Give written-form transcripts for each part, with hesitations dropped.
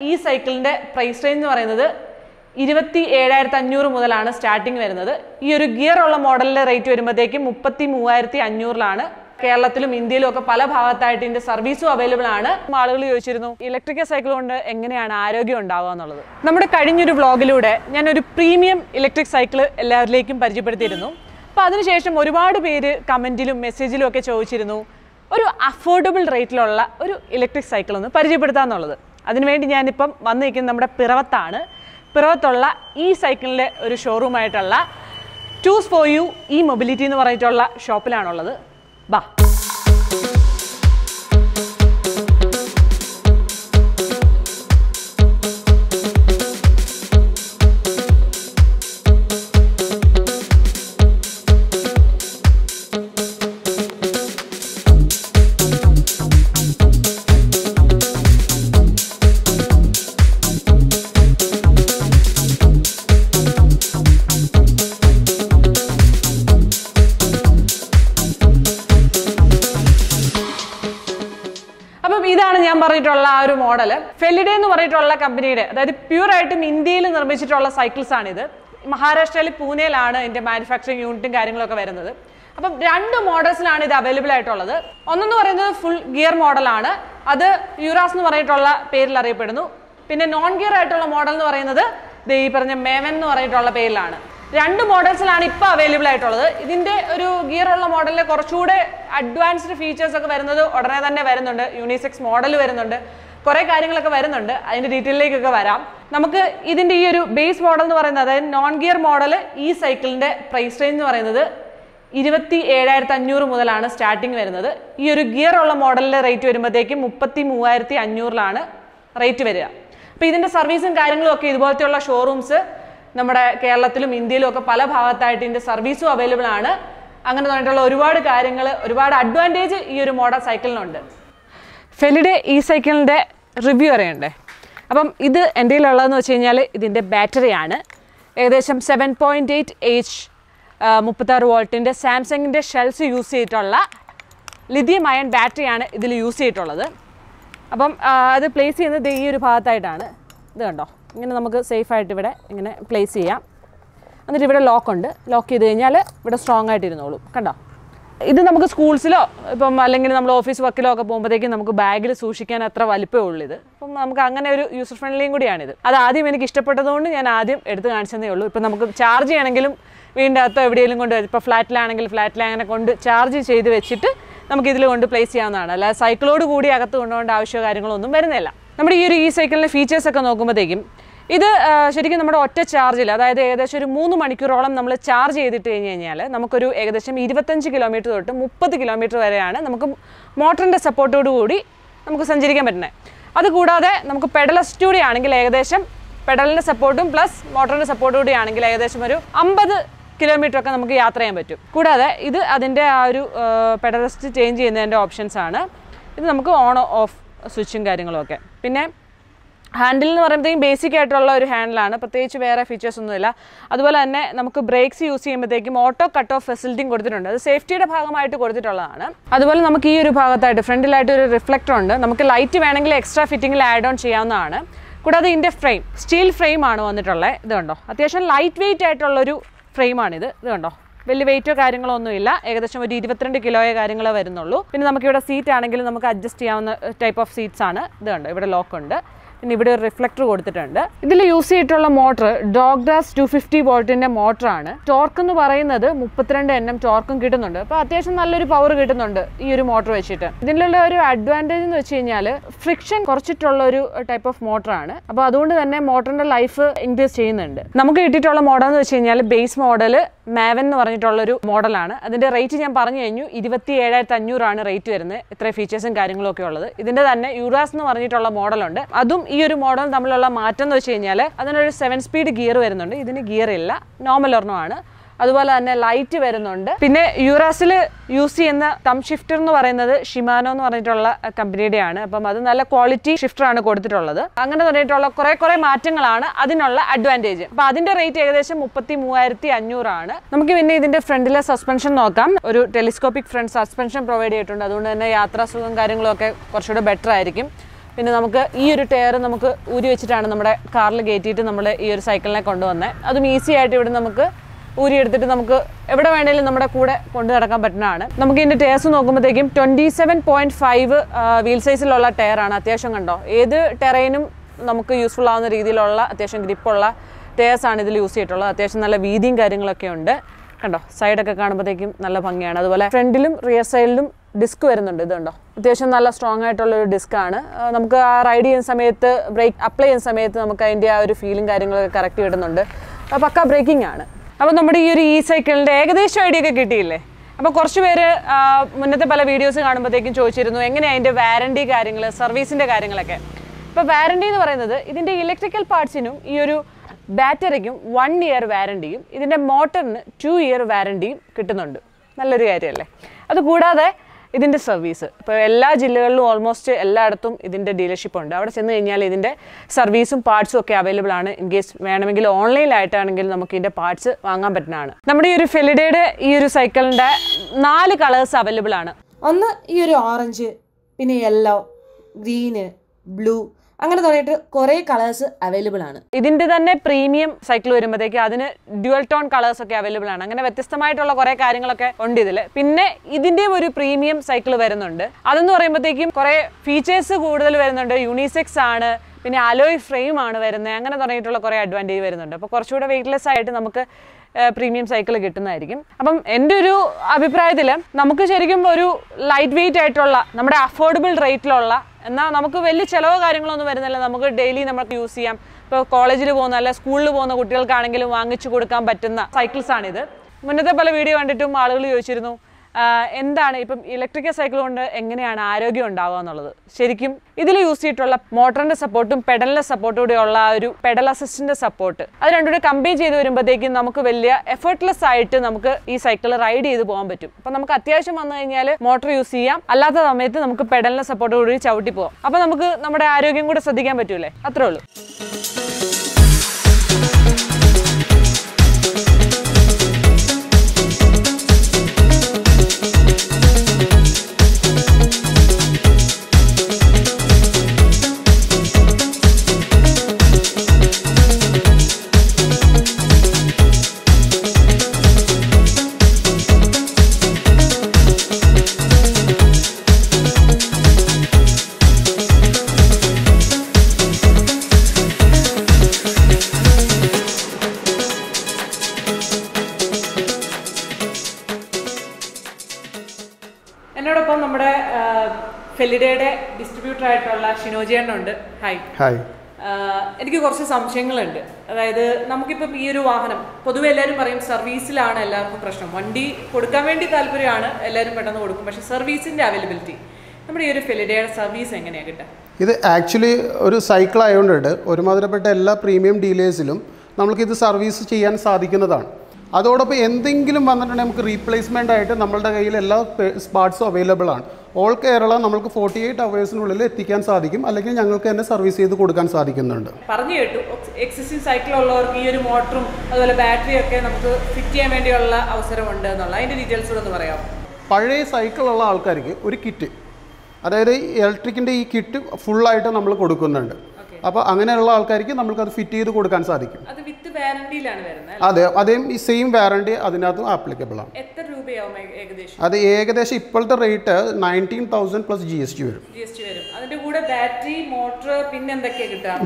This cycle price range is 27,500 starting. This gear model rate is 33,500. Kerala and India are available service available. Electric cycle vlog a premium electric cycle. Affordable rate electric cycle. Choose for you e-mobility shop. Bye. Model. Felidae company, that is pure item India cycles. Maharashtra Pune is manufacturing unit. There are two models available. One is full gear model, that is Uras name. Then non-gear model is Maven. Two models are available. This gear model has advanced features. Unisex model. This base model non-gear model e-cycle price range is 27,500 starting. This gear model rate is 33,500 rate. This service and showrooms in Kerala and India are service available. There is an advantage in this model cycle. Felidae e-cycle review. Now, this is the battery. 7.8H 36V Samsung shells use lithium ion battery. Now, the place is safe. Place here. Lock on lock it strong. This is our schools, we office work, bag sushi can a user friendly. That's why we charge We have to charge. Handle is basic handle, but there are features. That's why brakes use auto cut-off facility. Safety is important. That's why we have a front light reflector. We have light extra fitting add-on. This frame is steel frame. It's a lightweight frame. There is no weight, it's 22 kg. We have seat adjust type of seats. There's a lock. This is a reflector. This is a motor, dog grass 250V motor. Torque is 32Nm torque. It's a power. This motor is advantage is friction type of motor. That's why motor life increase. We have a base model, Maven model. The rate is 27,500 rate. This features and carrying. This is Uras model. This model is a 7-speed gear. This is gear normal. That's why light. Uras UCM thumb shifter is Shimano company. That's a quality shifter. That's an advantage. The rate is 33,500. We have a friendly suspension. A telescopic front suspension provided. That's why we have a better പിന്നെ നമുക്ക് ഈ ഒരു tyre നമുക്ക് ഊരി വെച്ചിട്ടാണ് നമ്മുടെ കാറിൽ കയറ്റിയിട്ട് നമ്മൾ ഈ ഒരു സൈക്കിളിനെ കൊണ്ടുവന്നത്. അതും ഈസി ആയിട്ട് ഇവിടെ നമുക്ക് ഊരി എടുത്തിട്ട് നമുക്ക് എവിടെ വേണമെങ്കിലും നമ്മുടെ കൂടെ കൊണ്ടു നടക്കാൻ പറ്റുന്നതാണ്. നമുക്ക് ഇതിൻ്റെ ടയർസ് നോക്കുമ്പോഴത്തേക്കും 27.5 വീൽ സൈസിലുള്ള ടയറാണ്. അത്യാവശ്യം കണ്ടോ, ഏത് ടെറൈനും നമുക്ക് യൂസ്ഫുൾ ആവുന്ന രീതിയിലുള്ള അത്യാവശ്യം ഗ്രിപ്പുള്ള ടയേഴ്സാണ് ഇതിൽ യൂസ് ചെയ്തിട്ടുള്ളത്. അത്യാവശ്യം നല്ല വീതിയും കാര്യങ്ങളൊക്കെ ഉണ്ട്. കണ്ടോ, സൈഡൊക്കെ കാണുമ്പോഴത്തേക്കും നല്ല ഭംഗിയാണ്. അതുപോലെ ഫ്രണ്ടിലും റിയർ സൈഡിലും ഡിസ്ക് വരുന്നുണ്ട്. ഇതുണ്ടോ, അത്യാവശ്യം നല്ല സ്ട്രോങ് ആയിട്ടുള്ളൊരു ഡിസ്ക്കാണ്. നമുക്ക് ആ റൈഡ് ചെയ്യുന്ന സമയത്ത്, ബ്രേക്ക് അപ്ലൈ ചെയ്യുന്ന സമയത്ത് നമുക്ക് അതിൻ്റെ ആ ഒരു ഫീലും കാര്യങ്ങളൊക്കെ കറക്റ്റ് കിട്ടുന്നുണ്ട്. പക്കാ ബ്രേക്കിംഗ് ആണ്. അപ്പോൾ നമ്മുടെ ഈ ഒരു ഇ സൈക്കിളിൻ്റെ ഏകദേശം ഐഡിയ ഒക്കെ കിട്ടിയില്ലേ? അപ്പോൾ കുറച്ച് പേര് മുന്നത്തെ പല വീഡിയോസ് കാണുമ്പോഴത്തേക്കും ചോദിച്ചിരുന്നു എങ്ങനെയാണ് അതിൻ്റെ വാറണ്ടി കാര്യങ്ങൾ, സർവീസിൻ്റെ കാര്യങ്ങളൊക്കെ. അപ്പോൾ വാറണ്ടി എന്ന് പറയുന്നത് ഇതിൻ്റെ ഇലക്ട്രിക്കൽ പാർട്സിനും ഈ ഒരു ബാറ്ററിക്കും 1 year വാറണ്ടിയും ഇതിൻ്റെ മോട്ടറിന് 2 year വാറണ്ടിയും കിട്ടുന്നുണ്ട്. നല്ലൊരു കാര്യമല്ലേ? അതുകൂടാതെ ഇതിൻ്റെ സർവീസ് ഇപ്പോൾ എല്ലാ ജില്ലകളിലും ഓൾമോസ്റ്റ് എല്ലായിടത്തും ഇതിൻ്റെ ഡീലർഷിപ്പ് ഉണ്ട്. അവിടെ ചെന്ന് കഴിഞ്ഞാൽ ഇതിൻ്റെ സർവീസും പാർട്സും ഒക്കെ അവൈലബിൾ ആണ്. ഇൻ കേസ് വേണമെങ്കിൽ ഓൺലൈനായിട്ടാണെങ്കിൽ നമുക്ക് ഇതിൻ്റെ പാർട്സ് വാങ്ങാൻ പറ്റുന്നതാണ്. നമ്മുടെ ഈ ഒരു ഫെലിഡയുടെ ഈ ഒരു സൈക്കിളിൻ്റെ 4 കളേഴ്സ് അവൈലബിൾ ആണ്. ഒന്ന് ഈ ഒരു ഓറഞ്ച്, പിന്നെ യെല്ലോ, ഗ്രീന്, ബ്ലൂ, അങ്ങനെ തുടങ്ങിയിട്ട് കുറേ കളേഴ്സ് അവൈലബിൾ ആണ്. ഇതിൻ്റെ തന്നെ പ്രീമിയം സൈക്കിൾ വരുമ്പോഴത്തേക്ക് അതിന് ഡ്യുവൽ ടോൺ കളേഴ്സ് ഒക്കെ അവൈലബിൾ ആണ്. അങ്ങനെ വ്യത്യസ്തമായിട്ടുള്ള കുറേ കാര്യങ്ങളൊക്കെ ഉണ്ട് ഇതിൽ. പിന്നെ ഇതിൻ്റെയും ഒരു പ്രീമിയം സൈക്കിൾ വരുന്നുണ്ട്. അതെന്ന് പറയുമ്പോഴത്തേക്കും കുറേ ഫീച്ചേഴ്സ് കൂടുതൽ വരുന്നുണ്ട്. യൂണിസെക്സ് ആണ്, പിന്നെ അലോയ് ഫ്രെയിം ആണ് വരുന്നത്. അങ്ങനെ തുടങ്ങിയിട്ടുള്ള കുറേ അഡ്വാൻറ്റേജ് വരുന്നുണ്ട്. അപ്പോൾ കുറച്ചുകൂടെ വെയ്റ്റ്ലെസ് ആയിട്ട് നമുക്ക് പ്രീമിയം സൈക്കിൾ കിട്ടുന്നതായിരിക്കും. അപ്പം എൻ്റെ ഒരു അഭിപ്രായത്തിൽ നമുക്ക് ശരിക്കും ഒരു ലൈറ്റ് വെയ്റ്റ് ആയിട്ടുള്ള, നമ്മുടെ അഫോർഡബിൾ റേറ്റിലുള്ള, എന്നാൽ നമുക്ക് വലിയ ചിലവോ കാര്യങ്ങളൊന്നും വരുന്നില്ല, നമുക്ക് ഡെയിലി നമുക്ക് യൂസ് ചെയ്യാം. ഇപ്പോൾ കോളേജിൽ പോകുന്ന അല്ല സ്കൂളിൽ പോകുന്ന കുട്ടികൾക്കാണെങ്കിലും വാങ്ങിച്ചു കൊടുക്കാൻ പറ്റുന്ന സൈക്കിൾസാണിത്. മുന്നത്തെ പല വീഡിയോ കണ്ടിട്ടും ആളുകൾ ചോദിച്ചിരുന്നു എന്താണ് ഇപ്പം ഇലക്ട്രിക്കൽ സൈക്കിൾ കൊണ്ട് എങ്ങനെയാണ് ആരോഗ്യം ഉണ്ടാവുക എന്നുള്ളത്. ശരിക്കും ഇതിൽ യൂസ് ചെയ്തിട്ടുള്ള മോട്ടറിൻ്റെ സപ്പോർട്ടും പെഡലിൻ്റെ സപ്പോർട്ടും കൂടെയുള്ള ഒരു പെഡൽ അസിസ്റ്റിൻ്റെ സപ്പോർട്ട്, അത് രണ്ടുകൂടെ കമ്പൈൻ ചെയ്ത് വരുമ്പോഴത്തേക്കും നമുക്ക് വലിയ എഫേർട്ട്ലെസ് ആയിട്ട് നമുക്ക് ഈ സൈക്കിൾ റൈഡ് ചെയ്ത് പോകാൻ പറ്റും. അപ്പം നമുക്ക് അത്യാവശ്യം വന്നു കഴിഞ്ഞാൽ മോട്ടർ യൂസ് ചെയ്യാം, അല്ലാത്ത സമയത്ത് നമുക്ക് പെഡലിൻ്റെ സപ്പോർട്ട് കൂടി ചവിട്ടി പോകാം. അപ്പം നമുക്ക് നമ്മുടെ ആരോഗ്യം കൂടെ ശ്രദ്ധിക്കാൻ പറ്റൂലേ? അത്രേ ഉള്ളൂ. എന്നോടൊപ്പം നമ്മുടെ ഫെലിഡയുടെ ഡിസ്ട്രിബ്യൂട്ടർ ആയിട്ടുള്ള ഷിനോജിയുണ്ട്. Hi hi. എനിക്ക് കുറച്ച് സംശയങ്ങളുണ്ട്. അതായത് നമുക്കിപ്പം ഈ ഒരു വാഹനം പൊതുവെ എല്ലാവരും പറയും സർവീസിലാണ് എല്ലാവർക്കും പ്രശ്നം. വണ്ടി കൊടുക്കാൻ വേണ്ടി താല്പര്യമാണ്, എല്ലാവരും പെട്ടെന്ന് കൊടുക്കും. പക്ഷെ സർവീസിൻ്റെ അവൈലബിലിറ്റി നമ്മുടെ ഈ ഒരു ഫെലിഡയുടെ സർവീസ് എങ്ങനെയാണ് കിട്ടുക? ഇത് ആക്ച്വലി ഒരു സൈക്കിൾ ആയതുകൊണ്ട് ഒരുമാതിരപ്പെട്ട എല്ലാ പ്രീമിയം ഡീലേഴ്സിലും നമുക്കിത് സർവീസ് ചെയ്യാൻ സാധിക്കുന്നതാണ്. അതോടൊപ്പം എന്തെങ്കിലും വന്നിട്ടുണ്ടെങ്കിൽ നമുക്ക് റീപ്ലേസ്മെൻ്റ് ആയിട്ട് നമ്മളുടെ കയ്യിൽ എല്ലാ പാർട്സും അവൈലബിൾ ആണ്. ഓൾ കേരള നമുക്ക് 48 hours എത്തിക്കാൻ സാധിക്കും, അല്ലെങ്കിൽ ഞങ്ങൾക്ക് തന്നെ സർവീസ് ചെയ്ത് കൊടുക്കാൻ സാധിക്കുന്നുണ്ട്. പറഞ്ഞു കേട്ടു, എക്സിസ്റ്റിംഗ് സൈക്കിൾ ഉള്ളവർക്ക് ഈ ഒരു മോട്ടറും അതുപോലെ ബാറ്ററിയും ഒക്കെ നമുക്ക് ഫിറ്റ് ചെയ്യാൻ വേണ്ടിയുള്ള അവസരമുണ്ട് എന്നുള്ള അതിൻ്റെ ഡീറ്റെയിൽസ് ഒന്ന് പറയാം. പഴയ സൈക്കിളുള്ള ആൾക്കാർക്ക് ഒരു കിറ്റ്, അതായത് ഇലക്ട്രിക്കിൻ്റെ ഈ കിറ്റ് ഫുള്ളായിട്ട് നമ്മൾ കൊടുക്കുന്നുണ്ട്. അപ്പോൾ അങ്ങനെയുള്ള ആൾക്കാർക്ക് നമുക്ക് അത് ഫിറ്റ് ചെയ്ത് കൊടുക്കാൻ സാധിക്കും. അതെ, അതേം ഈ സെയിം വാറണ്ടി അതിനകത്തും ആപ്ലിക്കബിൾ ആണ്. അത് ഏകദേശം ഇപ്പോഴത്തെ റേറ്റ് 19,000 പ്ലസ് GST വരും.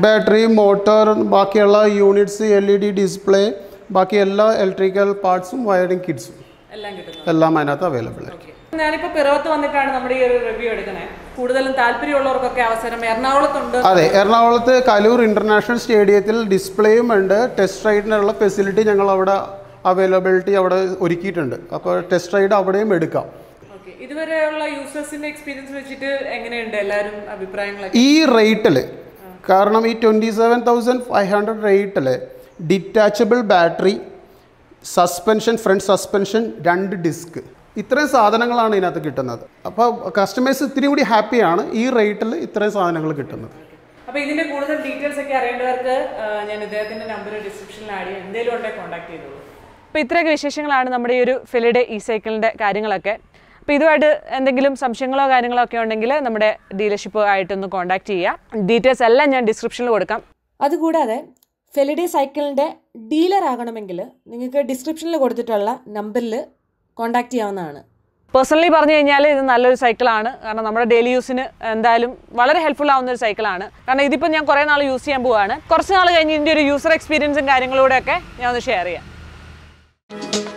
ബാറ്ററി, മോട്ടോർ, ബാക്കിയുള്ള യൂണിറ്റ്സ്, LED ഡിസ്പ്ലേ, ബാക്കി എല്ലാ ഇലക്ട്രിക്കൽ പാർട്സും വയറിംഗ് കിറ്റ്സും എല്ലാം അതിനകത്ത് അവൈലബിൾ ആണ്. ഞാനിപ്പോൾ പിറവത്ത് വന്നിട്ടാണ് നമ്മുടെ ഈ ഒരു റിവ്യൂ എടുക്കുന്നത്. കൂടുതലും താല്പര്യമുള്ളവർക്കൊക്കെ അവസരം എറണാകുളത്തുണ്ട്. അതെ, എറണാകുളത്ത് കലൂർ ഇന്റർനാഷണൽ സ്റ്റേഡിയത്തിൽ ഡിസ്പ്ലേയും ഉണ്ട്. ടെസ്റ്റ് റൈഡിനുള്ള ഫെസിലിറ്റി ഞങ്ങൾ അവിടെ അവൈലബിലിറ്റി അവിടെ ഒരുക്കിയിട്ടുണ്ട്. അപ്പോൾ ടെസ്റ്റ് റൈഡ് അവിടെയും എടുക്കാം. ഇതുവരെയുള്ള യൂസേഴ്സിന്റെ എക്സ്പീരിയൻസ് വെച്ചിട്ട് എങ്ങനെയുണ്ട് എല്ലാവരും അഭിപ്രായങ്ങളൊക്കെ? ഈ റേറ്റിൽ, കാരണം ഈ 27,500 റേറ്റിൽ detachable battery, suspension, front suspension, 2 disc, ഇത്രയും സാധനങ്ങളാണ് ഇതിനകത്ത് കിട്ടുന്നത്. അപ്പോൾ കസ്റ്റമേഴ്സ് ഇത്തിരി കൂടി ഹാപ്പിയാണ് ഈ റേറ്റിൽ ഇത്രയും സാധനങ്ങൾ കിട്ടുന്നത്. അപ്പോൾ ഇതിൻ്റെ കൂടുതൽ ഡീറ്റെയിൽസ് ഒക്കെ അറിയേണ്ടവർക്ക് ഞാൻ ഇദ്ദേഹത്തിൻ്റെ നമ്പർ ഡിസ്ക്രിപ്ഷനിൽ ആഡ് ചെയ്യാം. എന്തെങ്കിലും കോൺടാക്ട് ചെയ്തോളൂ. അപ്പോൾ ഇത്രയൊക്കെ വിശേഷങ്ങളാണ് നമ്മുടെ ഈ ഒരു ഫെലിഡെ ഇ സൈക്കിളിൻ്റെ കാര്യങ്ങളൊക്കെ. അപ്പോൾ ഇതുമായിട്ട് എന്തെങ്കിലും സംശയങ്ങളോ കാര്യങ്ങളോ ഒക്കെ ഉണ്ടെങ്കിൽ നമ്മുടെ ഡീലർഷിപ്പ് ആയിട്ടൊന്ന് കോൺടാക്ട് ചെയ്യുക. ഡീറ്റെയിൽസ് എല്ലാം ഞാൻ ഡിസ്ക്രിപ്ഷനിൽ കൊടുക്കാം. അതുകൂടാതെ ഫെലിഡേ സൈക്കിളിൻ്റെ ഡീലർ ആകണമെങ്കിൽ നിങ്ങൾക്ക് ഡിസ്ക്രിപ്ഷനിൽ കൊടുത്തിട്ടുള്ള നമ്പറിൽ കോൺടാക്റ്റ് ചെയ്യാവുന്നതാണ്. പേഴ്സണലി പറഞ്ഞു കഴിഞ്ഞാൽ ഇത് നല്ലൊരു സൈക്കിളാണ്. കാരണം നമ്മുടെ ഡെയിലി യൂസിന് എന്തായാലും വളരെ ഹെൽപ്ഫുൾ ആവുന്നൊരു സൈക്കിളാണ്. കാരണം ഇതിപ്പോൾ ഞാൻ കുറേ നാൾ യൂസ് ചെയ്യാൻ പോവുകയാണ്. കുറച്ച് നാൾ കഴിഞ്ഞ് ഇതിൻ്റെ ഒരു യൂസർ എക്സ്പീരിയൻസും കാര്യങ്ങളൂടെയൊക്കെ ഞാൻ ഒന്ന് ഷെയർ ചെയ്യാം.